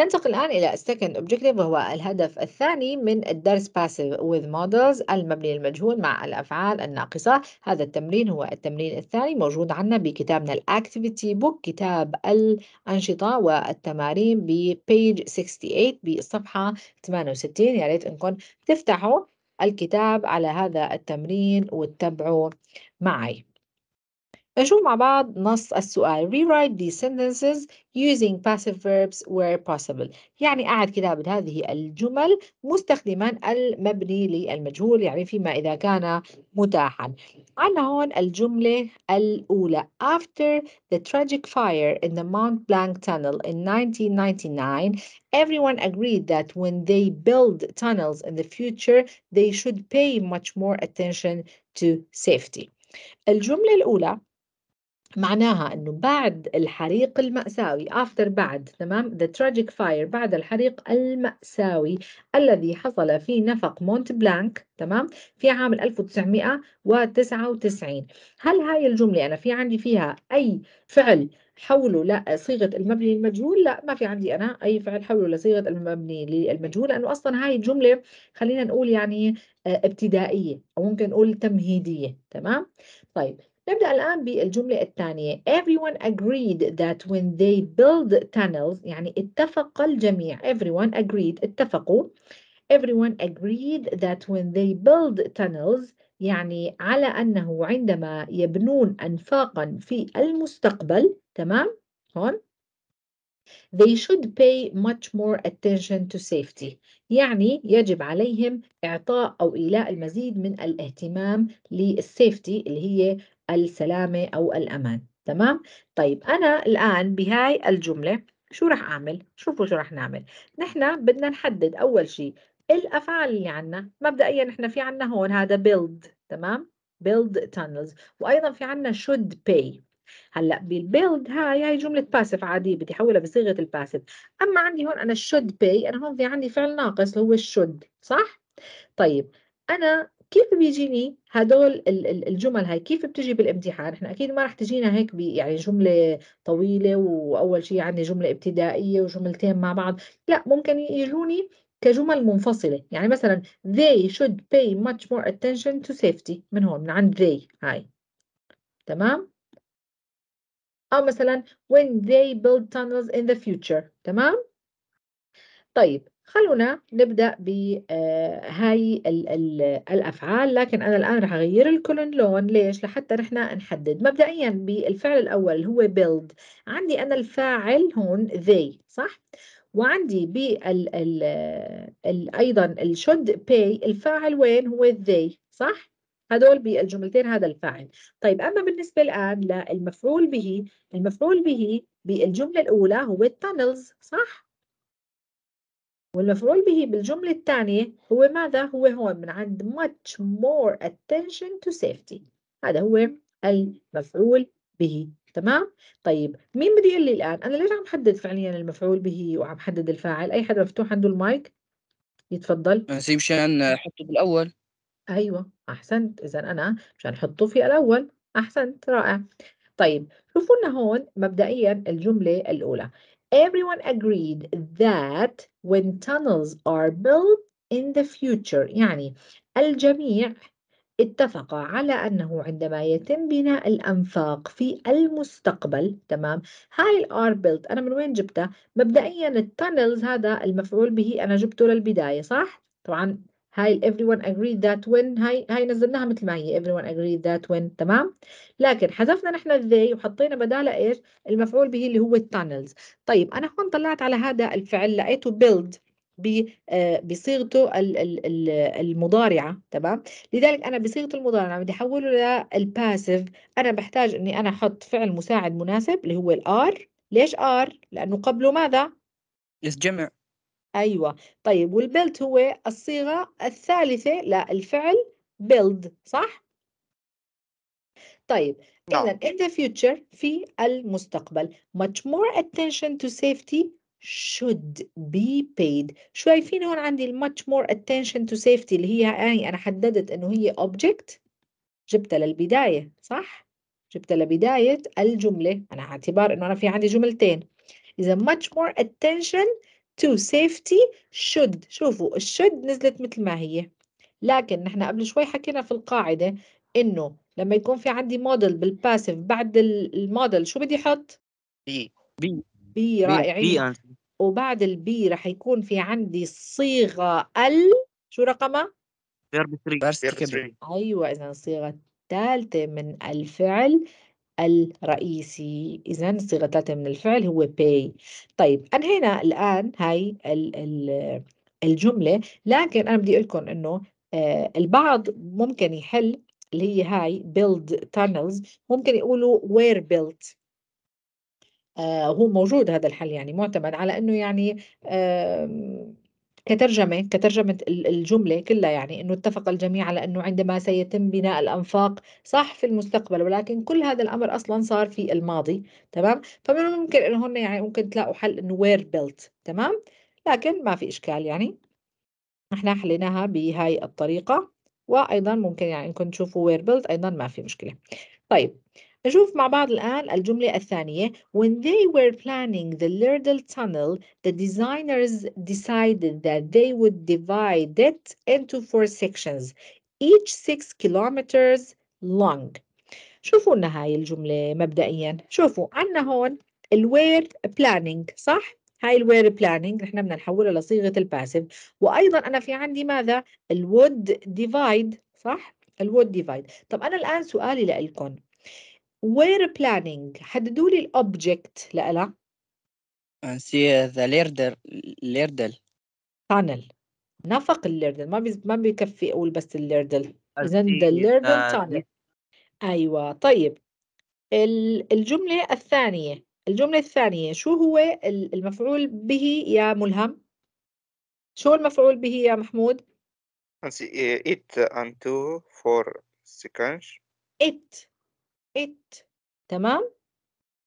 ننتقل الآن إلى second objective وهو الهدف الثاني من الدرس Passive with modals المبني للمجهول مع الأفعال الناقصة. هذا التمرين هو التمرين الثاني موجود عنا بكتابنا الActivity Book كتاب الأنشطة والتمارين بpage 68 بالصفحة 68. يا ريت إنكم تفتحوا الكتاب على هذا التمرين وتتبعوا معي. نشوف مع بعض نص السؤال. Rewrite these sentences using passive verbs where possible. يعني أعد كتابة هذه الجمل مستخدما المبني للمجهول، يعني فيما إذا كان متاحا. عندنا هون الجملة الأولى. After the tragic fire in the Mont Blanc Tunnel in 1999, everyone agreed that when they build tunnels in the future, they should pay much more attention to safety. الجملة الأولى معناها أنه بعد الحريق المأساوي after بعد، تمام، the tragic fire بعد الحريق المأساوي الذي حصل في نفق مونت بلانك، تمام، في عام 1999. هل هاي الجملة أنا في عندي فيها أي فعل حوله لصيغة المبني للمجهول؟ لا، ما في عندي أنا أي فعل حوله لصيغة المبني للمجهول، لأنه أصلا هاي الجملة خلينا نقول يعني ابتدائية أو ممكن نقول تمهيدية، تمام. طيب نبدأ الآن بالجملة الثانية. Everyone agreed that when they build tunnels، يعني اتفق الجميع. Everyone agreed اتفقوا. Everyone agreed that when they build tunnels، يعني على أنه عندما يبنون أنفاقا في المستقبل، تمام، هون they should pay much more attention to safety، يعني يجب عليهم إعطاء أو إيلاء المزيد من الاهتمام للسيفتي اللي هي السلامة أو الأمان، تمام؟ طيب أنا الآن بهاي الجملة شو رح أعمل؟ شوفوا شو رح نعمل. نحن بدنا نحدد أول شيء الأفعال اللي عنا. مبدئيا نحن في عنا هون هذا build، تمام؟ build tunnels، وأيضا في عنا should pay. هلا بالبيلد هاي جمله باسف عاديه، بدي احولها بصيغه الباسف. اما عندي هون انا should pay، انا هون في عندي فعل ناقص هو should، صح؟ طيب انا كيف بيجيني هدول الجمل هاي؟ كيف بتجي بالامتحان؟ احنا اكيد ما رح تجينا هيك يعني جمله طويله واول شيء عندي جمله ابتدائيه وجملتين مع بعض، لا، ممكن يجوني كجمل منفصله. يعني مثلا they should pay much more attention to safety، من هون من عند they هاي، تمام. أو مثلا when they build tunnels in the future، تمام. طيب خلونا نبدأ بهاي الأفعال، لكن أنا الآن رح أغير الكولون لون. ليش؟ لحتى نحن نحدد. مبدئيا بالفعل الأول هو build، عندي أنا الفاعل هون they، صح، وعندي أيضا ال should pay الفاعل وين؟ هو they، صح؟ هدول بالجملتين هذا الفاعل. طيب أما بالنسبة الآن للمفعول به، المفعول به بالجملة الأولى هو التانلز، صح؟ والمفعول به بالجملة الثانية هو ماذا؟ هو هون من عند much more attention to safety، هذا هو المفعول به، تمام؟ طيب مين بده يقول لي الآن أنا ليش عم حدد فعليا المفعول به وعم حدد الفاعل؟ أي حدا مفتوح عنده المايك؟ يتفضل. نسيب شان حطه بالأول. أيوة أحسنت، إذا أنا مشان حطه في الأول. أحسنت، رائع. طيب شوفوا لنا هون مبدئيا الجملة الأولى Everyone agreed that when tunnels are built in the future، يعني الجميع اتفق على أنه عندما يتم بناء الأنفاق في المستقبل، تمام. هاي الار بيلت أنا من وين جبتها؟ مبدئيا التانلز هذا المفعول به أنا جبته للبداية، صح؟ طبعا هاي everyone agreed that when هاي نزلناها مثل ما هي everyone agreed that when، تمام، لكن حذفنا نحن they وحطينا بدالها ايش؟ المفعول به اللي هو التانلز. طيب انا هون طلعت على هذا الفعل لقيته build بصيغته المضارعه، تمام، لذلك انا بصيغه المضارعه بدي احوله للباسيف. انا بحتاج اني انا احط فعل مساعد مناسب اللي هو الار. ليش ار؟ لانه قبله ماذا؟ جمع. أيوة. طيب والبيلد هو الصيغة الثالثة للفعل بيلد، صح؟ طيب إذا in the future في المستقبل much more attention to safety should be paid. شايفين هون عندي ال much more attention to safety اللي هي يعني أنا حددت إنه هي object، جبتها للبداية، صح؟ جبتها لبداية الجملة، أنا اعتبار إنه أنا في عندي جملتين. إذا much more attention to safety should. شوفوا should نزلت مثل ما هي، لكن نحن قبل شوي حكينا في القاعدة إنه لما يكون في عندي موديل بالباسيف بعد الموديل شو بدي حط؟ بي. بي بي رائعين. وبعد البي رح يكون في عندي صيغة ال شو رقمها؟ verb 3. أيوة، إذا الصيغة الثالثة من الفعل الرئيسي، إذا الصيغة الثالثة من الفعل هو pay. طيب أنهينا الآن هاي الجملة، لكن أنا بدي أقول لكم إنه البعض ممكن يحل اللي هي هاي build tunnels، ممكن يقولوا were built. هو موجود هذا الحل، يعني معتمد على إنه يعني كترجمة الجملة كلها، يعني إنه اتفق الجميع على إنه عندما سيتم بناء الأنفاق صح في المستقبل، ولكن كل هذا الأمر أصلاً صار في الماضي، تمام؟ فمن الممكن إنه هن يعني ممكن تلاقوا حل إنه were built، تمام؟ لكن ما في إشكال، يعني إحنا حليناها بهاي الطريقة، وأيضاً ممكن يعني إنكم تشوفوا were built أيضاً ما في مشكلة. طيب نشوف مع بعض الآن الجملة الثانية. When they were planning the Lærdal tunnel, the designers decided that they would divide it into 4 sections, each 6 kilometers long. شوفوا لنا هاي الجملة مبدئياً. شوفوا عنا هون were planning، صح؟ هاي were planning نحن بدنا نحولها لصيغة الباسيف، وأيضاً أنا في عندي ماذا؟ would divide، صح؟ would divide. طب أنا الآن سؤالي لإلكم. Were planning، حددوا لي الأوبجكت لألا سي ذا Lærdal tunnel، نفق Lærdal، ما بيكفي أقول بس Lærdal، إذن ذا Lærdal tunnel. أيوة. طيب الجملة الثانية شو هو المفعول به يا ملهم؟ شو المفعول به يا محمود؟ it unto 4 seconds. it تمام،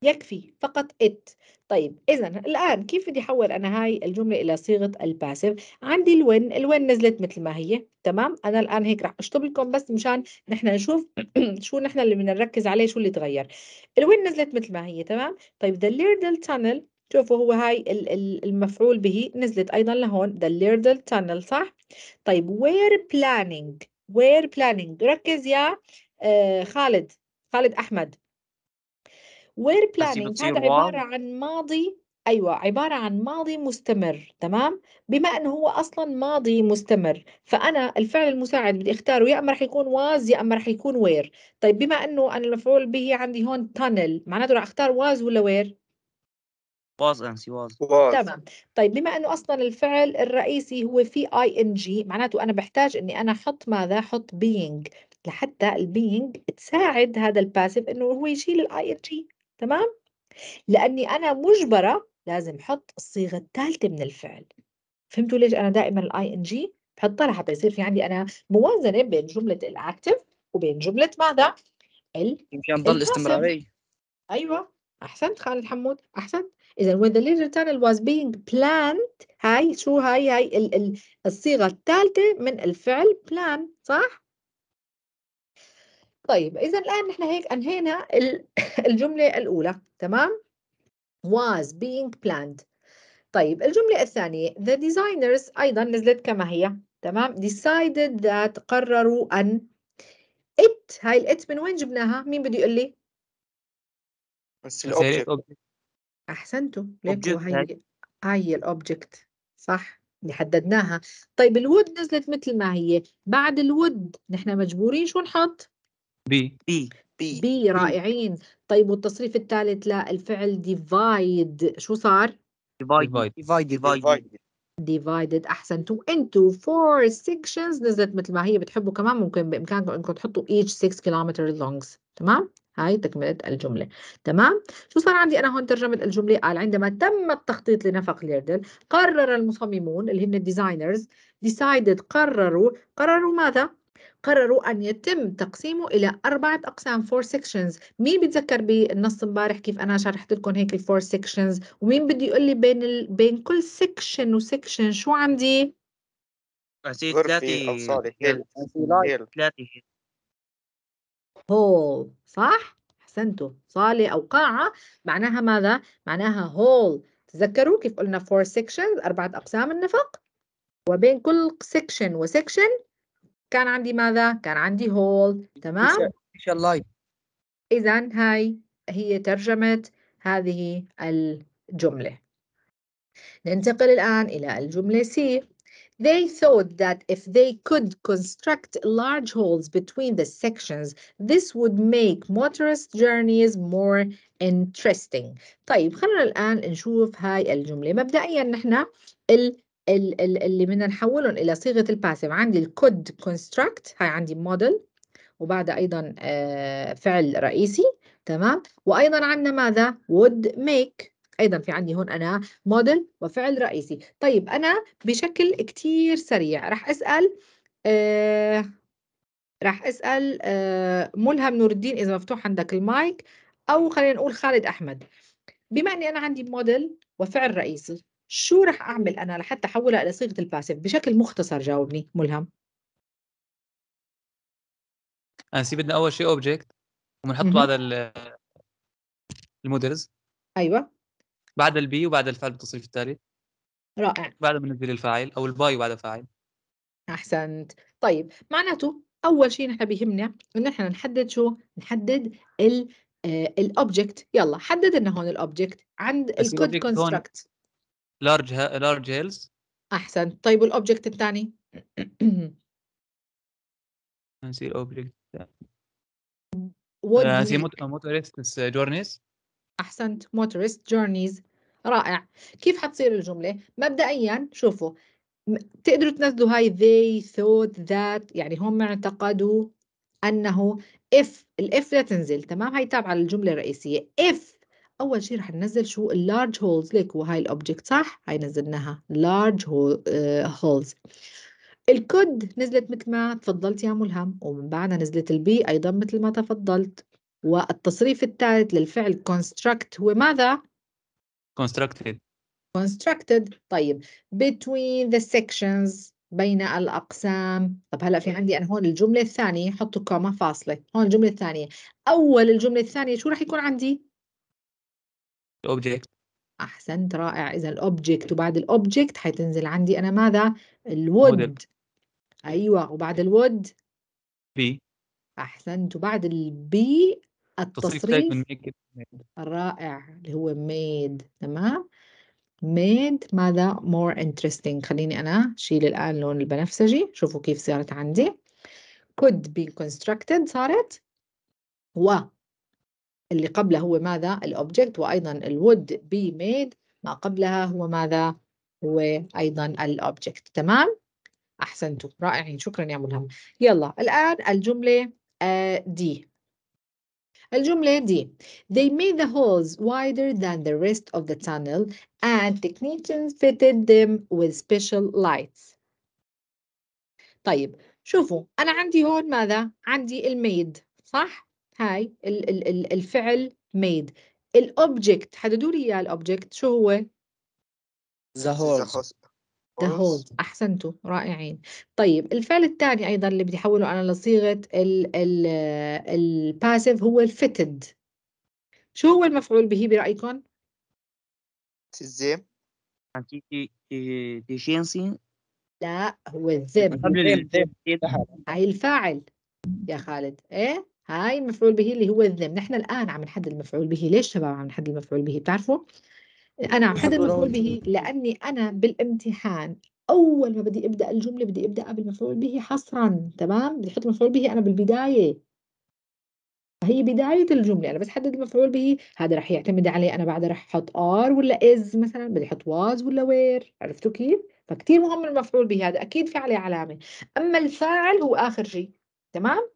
يكفي فقط it. طيب إذا الآن كيف بدي أحول أنا هاي الجملة إلى صيغة الباسيف؟ عندي الوين نزلت مثل ما هي، تمام. أنا الآن هيك رح أشطب لكم بس مشان نحن نشوف شو نحن اللي بدنا نركز عليه، شو اللي تغير. الوين نزلت مثل ما هي، تمام. طيب the Lærdal tunnel، شوفوا هو هاي المفعول به نزلت أيضا لهون the Lærdal tunnel، صح. طيب were planning ركز يا خالد أحمد. were planning هذا عبارة عن ماضي، أيوة عبارة عن ماضي مستمر، تمام. بما أنه هو أصلا ماضي مستمر، فأنا الفعل المساعد بدي اختاره يا أما رح يكون was يا أما رح يكون were. طيب بما أنه أنا المفعول به عندي هون tunnel، معناته رح اختار was ولا were؟ was. تمام. طيب بما أنه أصلا الفعل الرئيسي هو في ing، معناته أنا بحتاج أني أنا أحط ماذا؟ أحط being، لحتى البينج تساعد هذا الباسيف انه هو يشيل الاي ان جي، تمام. لاني انا مجبره لازم احط الصيغه الثالثه من الفعل. فهمتوا ليش انا دائما الاي ان جي بحطها؟ لحتى يصير في عندي انا موازنه بين جمله الاكتف وبين جمله ماذا؟ يمكن نضل استمراري. ايوه احسنت خالد حمود، احسنت. اذا when the Lærdal tunnel was being planned، هاي شو هاي الصيغه الثالثه من الفعل plan، صح. طيب إذا الآن نحن هيك أنهينا الجملة الأولى، تمام؟ was being planned. طيب الجملة الثانية the designers أيضا نزلت كما هي، تمام؟ decided that قرروا أن it. هاي الات من وين جبناها؟ مين بده يقول لي؟ بس الأوبجكت. أحسنتوا، ليكوا هاي الأوبجكت، صح؟ اللي حددناها. طيب الود نزلت مثل ما هي، بعد الود نحن مجبورين شو نحط؟ بي رائعين. طيب والتصريف الثالث للفعل divide شو صار؟ divided. أحسنتوا أنتوا 4 sections نزلت مثل ما هي. بتحبوا كمان ممكن بإمكانكم أنكم تحطوا each 6 kilometers longs، تمام؟ هاي تكملة الجملة، تمام؟ شو صار عندي أنا هون؟ ترجمة الجملة قال عندما تم التخطيط لنفق Lærdal قرر المصممون اللي هن designers decided قرروا ماذا؟ قرروا أن يتم تقسيمه إلى 4 أقسام 4 sections. مين بيتذكر بالنص امبارح كيف أنا شرحت لكم هيك 4 sections؟ ومين بدي يقول لي بين كل سكشن وسكشن شو عندي؟ ثلاثة هول، صح؟ أحسنتوا. صالة أو قاعة معناها ماذا؟ معناها هول. تذكروا كيف قلنا 4 sections 4 أقسام النفق، وبين كل section وسكشن كان عندي ماذا؟ كان عندي whole. تمام؟ إن شاء الله. إذن هاي هي ترجمة هذه الجملة. ننتقل الآن إلى الجملة C. They thought that if they could construct large holes between the sections, this would make motorist journeys more interesting. طيب خلينا الآن نشوف هاي الجملة. مبدئيا نحن اللي بدنا نحولهم إلى صيغة الباسيف، عندي ال could construct، هاي عندي model وبعدها أيضا فعل رئيسي. تمام، وأيضا عندنا ماذا؟ would make. أيضا في عندي هون أنا موديل وفعل رئيسي. طيب أنا بشكل كتير سريع رح أسأل ملهم نور الدين إذا مفتوح عندك المايك، أو خلينا نقول خالد أحمد. بما أني أنا عندي موديل وفعل رئيسي، شو رح أعمل أنا لحتى أحولها إلى صيغة الباسيف بشكل مختصر؟ جاوبني ملهم. أنسي بدنا أول شيء أوبجكت وبنحط بعد المودلز. أيوة، بعد البي وبعد الفعل بالتصريف التالي. رائع. بعد بننزل الفاعل أو الباي وبعد فاعل. أحسنت. طيب معناته أول شيء نحن بيهمنا إن نحن نحدد شو؟ نحدد الأوبجكت. يلا حددنا هون الأوبجكت عند الكود كونستراكت. لارج هيلز. أحسنت. طيب والأوبجكت الثاني؟ نسير الأوبجكت الثاني. نسير موتوريست جورنيز. أحسنت، motorist journeys. رائع. كيف حتصير الجملة؟ مبدئيا شوفوا تقدروا تنزلوا هاي they thought that، يعني هم اعتقدوا أنه if، الإف لا تنزل. تمام، هاي تابعة للجملة الرئيسية. if أول شيء رح ننزل شو؟ large holes. ليك وهاي الأوبجكت صح؟ هاي نزلناها large holes. الكود نزلت مثل ما تفضلت يا ملهم، ومن بعدها نزلت البي أيضا مثل ما تفضلت. والتصريف الثالث للفعل construct هو ماذا؟ constructed. طيب between the sections، بين الأقسام. طب هلأ في عندي أنا هون الجملة الثانية، حطوا كوما فاصلة هون الجملة الثانية. أول الجملة الثانية شو رح يكون عندي؟ object. أحسنت، رائع. إذا الأوبجكت، وبعد الأوبجكت حيتنزل عندي أنا ماذا؟ الوود. أيوة، وبعد الوود بي. أحسنت، وبعد البي التصريف. رائع، اللي هو made. تمام، made ماذا؟ more interesting. خليني أنا شيل الآن لون البنفسجي، شوفوا كيف صارت عندي could be constructed صارت، واللي قبلها هو ماذا؟ الأوبجكت، وأيضا الwould be made ما قبلها هو ماذا؟ هو أيضا الأوبجكت. تمام، أحسنتوا، رائعين، شكرا يا ملهم. يلا الآن الجملة دي. الجملة دي They made the holes wider than the rest of the tunnel and technicians fitted them with special lights. طيب شوفوا أنا عندي هون ماذا؟ عندي الميد صح؟ هاي الفعل ميد. الأوبجكت حددوا لي إياه، الأوبجكت شو هو؟ The holes. The holes. أحسنتوا، رائعين. طيب الفعل الثاني أيضا اللي بدي أحوله أنا لصيغة الباسيف هو الفيتد. شو هو المفعول به برأيكم؟ الزيم. لا، هو الذم. هاي الفاعل يا خالد. إيه هاي المفعول به اللي هو الذم. نحن الآن عم نحدد المفعول به. ليش شباب عم نحدد المفعول به؟ بتعرفوا؟ أنا عم حدد المفعول به لأني أنا بالامتحان أول ما بدي أبدأ الجملة بدي أبدأ بالمفعول به حصراً. تمام؟ بدي أحط المفعول به أنا بالبداية، هي بداية الجملة. أنا بس حدد المفعول به، هذا رح يعتمد عليه. أنا بعدها رح أحط آر ولا إز مثلاً، بدي أحط واز ولا وير. عرفتوا كيف؟ فكتير مهم المفعول به، هذا أكيد في عليه علامة. أما الفاعل هو آخر شيء. تمام؟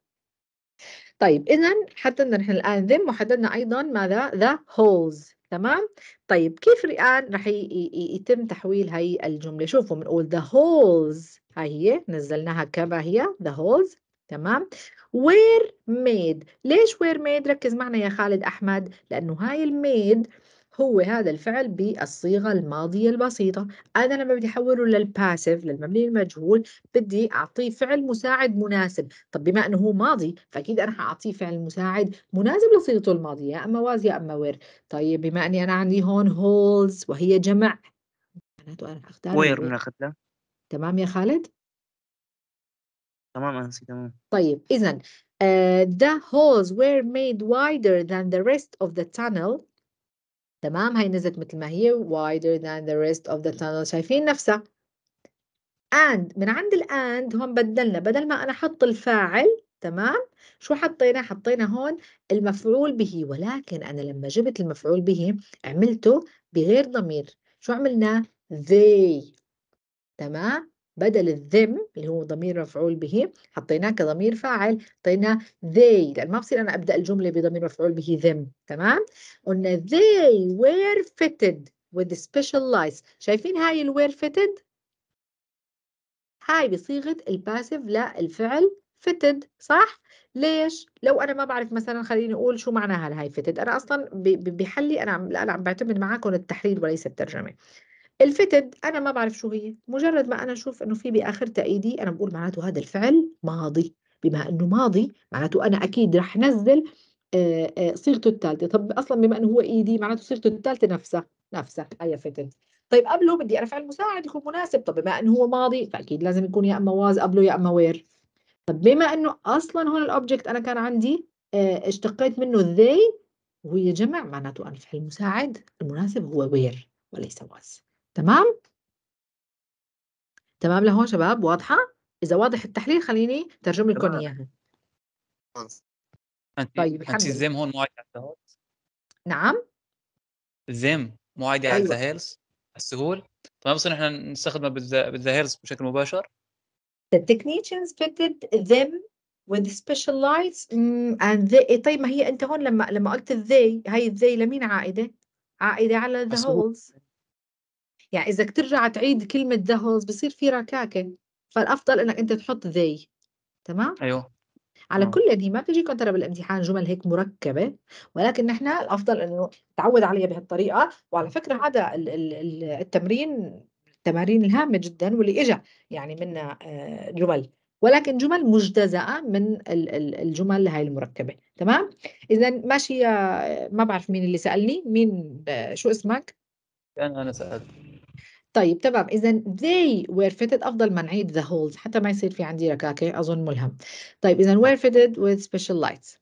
طيب إذا حددنا نحن الآن ذم، وحددنا أيضاً ماذا؟ ذا هولز. تمام؟ طيب كيف الآن رح يتم تحويل هاي الجملة؟ شوفوا بنقول the holes، هاي هي نزلناها كما هي the holes. تمام؟ were made. ليش were made؟ ركز معنا يا خالد أحمد، لأنه هاي الميد هو هذا الفعل بالصيغة الماضية البسيطة. أنا لما بدي أحوله للباسيف للمبني المجهول بدي أعطيه فعل مساعد مناسب. طب بما أنه هو ماضي فأكيد أنا حأعطيه فعل مساعد مناسب لصيغته الماضية، يا أما واز يا أما وير. طيب بما أني أنا عندي هون هولز وهي جمع معناته أنا أختار وير بناخذها. تمام يا خالد؟ تمام أنسي تمام. طيب إذا the holes were made wider than the rest of the tunnel. تمام هي نزلت مثل ما هي wider than the rest of the tunnel، شايفين نفسها. and من عند الآند هون بدلنا، بدل ما أنا حط الفاعل تمام شو حطينا؟ حطينا هون المفعول به، ولكن أنا لما جبت المفعول به عملته بغير ضمير. شو عملنا؟ they تمام؟ بدل الذم اللي هو ضمير مفعول به حطيناه كضمير فاعل، حطينا they لأن ما بصير أنا أبدأ الجملة بضمير مفعول به ذم. تمام؟ قلنا they were fitted with special lights. شايفين هاي ال were fitted؟ هاي بصيغة الباسيف للفعل fitted صح؟ ليش؟ لو أنا ما بعرف مثلا خليني أقول شو معناها هاي fitted، أنا أصلا بحلي أنا عم بعتمد معاكم التحليل وليس الترجمة. الفتد أنا ما بعرف شو هي، مجرد ما أنا أشوف إنه في بآخر تأييدي أنا بقول معناته هذا الفعل ماضي، بما إنه ماضي معناته أنا أكيد رح نزل صيغته الثالثة. طب أصلاً بما إنه هو إيدي معناته صيغته الثالثة نفسها هي فتد. طيب قبله بدي أنا فعل مساعد يكون مناسب، طب بما إنه هو ماضي فأكيد لازم يكون يا إما واز قبله يا إما وير. طب بما إنه أصلاً هون الأوبجكت أنا كان عندي اشتقيت منه they وهي جمع معناته أنا فعل مساعد المناسب هو وير وليس واز. تمام؟ تمام لهون شباب واضحة؟ إذا واضح التحليل خليني ترجم لكم إياها. طيب الحمد لله. الزم هون معادي على الهيلز؟ نعم؟ الزم معادي على الهيلز السهول؟ طيب بصير نحن نستخدمه بالهيلز بشكل مباشر؟ The technicians fitted them with special lights and they. طيب ما هي أنت هون لما قلت they هاي they لمين عائدة؟ عائدة على the holes. يعني إذا ترجع تعيد كلمة دهوز بصير في ركاكة، فالأفضل إنك أنت تحط ذي. تمام؟ أيوه. على كل هي ما بتجيكم ترى بالامتحان جمل هيك مركبة، ولكن نحن الأفضل إنه نتعود عليها بهالطريقة. وعلى فكرة هذا التمرين التمارين الهامة جدا واللي إجا يعني منا جمل، ولكن جمل مجتزأة من الجمل هاي المركبة. تمام؟ إذا ماشي. ما بعرف مين اللي سألني، مين شو اسمك؟ أنا سألت. طيب تمام. إذا they were fitted أفضل ما نعيد the holes حتى ما يصير في عندي ركاكة، أظن ملهم. طيب إذا were fitted with special lights.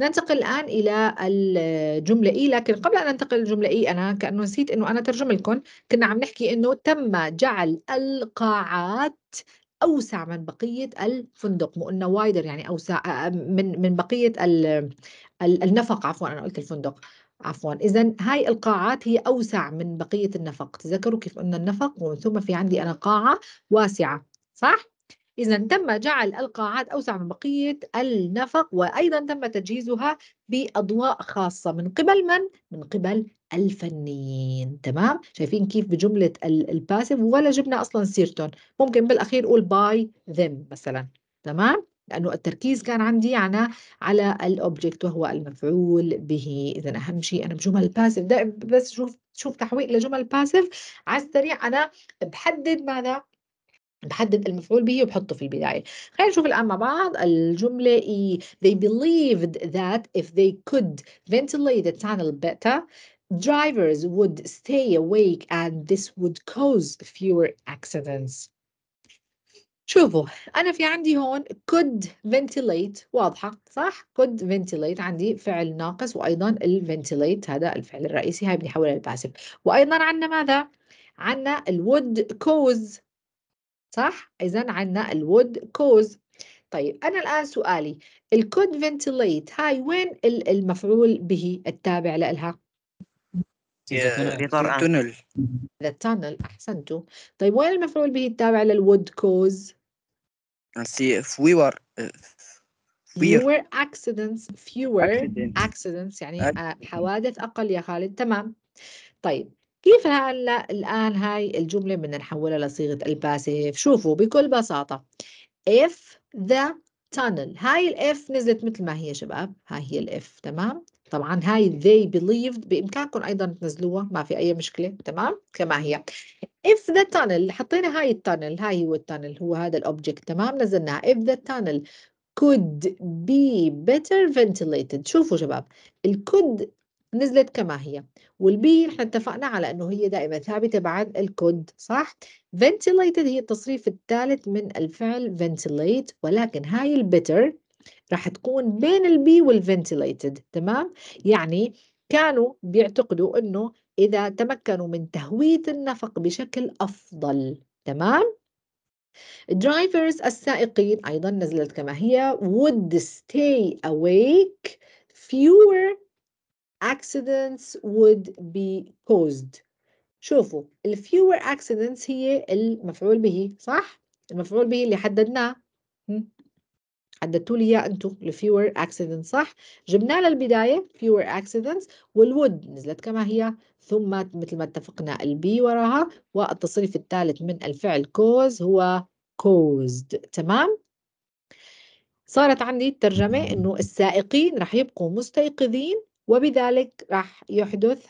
ننتقل الآن إلى الجملة E، لكن قبل أن ننتقل للجملة E أنا كأنه نسيت إنه أنا ترجم لكم. كنا عم نحكي إنه تم جعل القاعات أوسع من بقية الفندق، وقلنا وايدر يعني أوسع من بقية النفق. عفوا أنا قلت الفندق، عفوا. إذا هاي القاعات هي أوسع من بقية النفق، تذكروا كيف قلنا النفق ومن ثم في عندي أنا قاعة واسعة صح؟ إذا تم جعل القاعات أوسع من بقية النفق، وأيضا تم تجهيزها بأضواء خاصة من قبل من؟ من قبل الفنيين. تمام؟ شايفين كيف بجملة الباسيف ولا جبنا أصلا سيرتون، ممكن بالأخير قول باي ذم مثلا. تمام؟ لأنه التركيز كان عندي على الأوبجكت وهو المفعول به. إذا أهم شيء أنا بجمل الباسيف بس شوف تحويل لجمل الباسيف على السريع. أنا بحدد ماذا؟ بحدد المفعول به وبحطه في البداية. خلينا نشوف الآن مع بعض الجملة E. They believed that if they could ventilate the tunnel better, drivers would stay awake and this would cause fewer accidents. شوفوا أنا في عندي هون could ventilate واضحة صح؟ could ventilate عندي فعل ناقص، وأيضا ال ventilate هذا الفعل الرئيسي، هاي بنحولها للباسيف. وأيضا عندنا ماذا؟ عندنا ال would cause صح؟ إذا عندنا ال would cause. طيب أنا الآن سؤالي ال could ventilate هاي وين المفعول به التابع لها؟ التونل احسنتوا. طيب وين المفعول به التابع للwood cause؟ fewer accidents. fewer accidents يعني حوادث اقل يا خالد. تمام. طيب كيف هلا الان هاي الجمله بدنا نحولها لصيغه الباسيف؟ شوفوا بكل بساطه if the tunnel. هاي الاف نزلت مثل ما هي شباب، هاي هي الاف تمام. طبعا هاي they believed بامكانكم ايضا تنزلوها ما في اي مشكله تمام كما هي. if the tunnel حطينا هاي التانل، هاي هو التانل، هو هذا الاوبجكت تمام نزلناها. if the tunnel could be better ventilated، شوفوا شباب ال could نزلت كما هي، والبي احنا اتفقنا على انه هي دائما ثابته بعد الكود صح. ventilated هي التصريف الثالث من الفعل ventilate، ولكن هاي البيتر راح تكون بين البي والventilated تمام. يعني كانوا بيعتقدوا انه اذا تمكنوا من تهويه النفق بشكل افضل تمام. drivers السائقين ايضا نزلت كما هي، would stay awake fewer accidents would be caused. شوفوا ال fewer accidents هي المفعول به صح؟ المفعول به اللي حددناه، حددتوا لي اياه انتم ال fewer accidents صح؟ جبناه للبدايه fewer accidents، والwould نزلت كما هي، ثم مثل ما اتفقنا البي وراها، والتصريف الثالث من الفعل cause هو caused تمام؟ صارت عندي الترجمه انه السائقين راح يبقوا مستيقظين وبذلك راح يحدث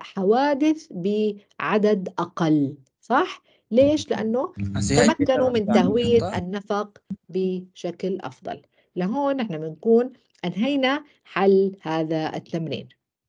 حوادث بعدد أقل صح؟ ليش؟ لأنه تمكنوا من تهوية النفق بشكل أفضل. لهون نحن بنكون أنهينا حل هذا التمرين.